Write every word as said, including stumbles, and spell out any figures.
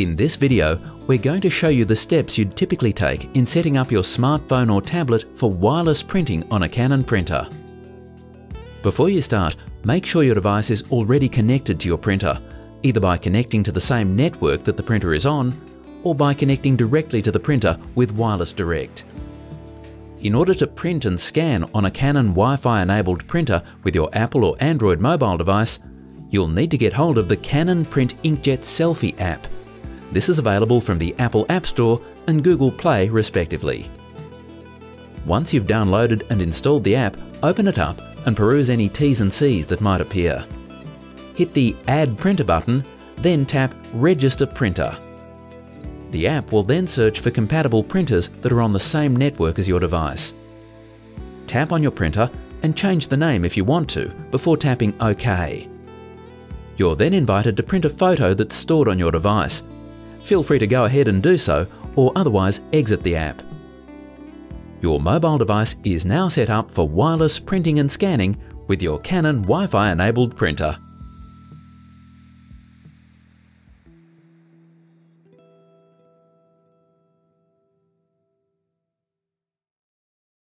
In this video, we're going to show you the steps you'd typically take in setting up your smartphone or tablet for wireless printing on a Canon printer. Before you start, make sure your device is already connected to your printer, either by connecting to the same network that the printer is on, or by connecting directly to the printer with Wireless Direct. In order to print and scan on a Canon Wi-Fi enabled printer with your Apple or Android mobile device, you'll need to get hold of the Canon Print Inkjet SELPHY app. This is available from the Apple App Store and Google Play respectively. Once you've downloaded and installed the app, open it up and peruse any T's and C's that might appear. Hit the Add Printer button, then tap Register Printer. The app will then search for compatible printers that are on the same network as your device. Tap on your printer and change the name if you want to before tapping OK. You're then invited to print a photo that's stored on your device. Feel free to go ahead and do so, or otherwise exit the app. Your mobile device is now set up for wireless printing and scanning with your Canon Wi-Fi enabled printer.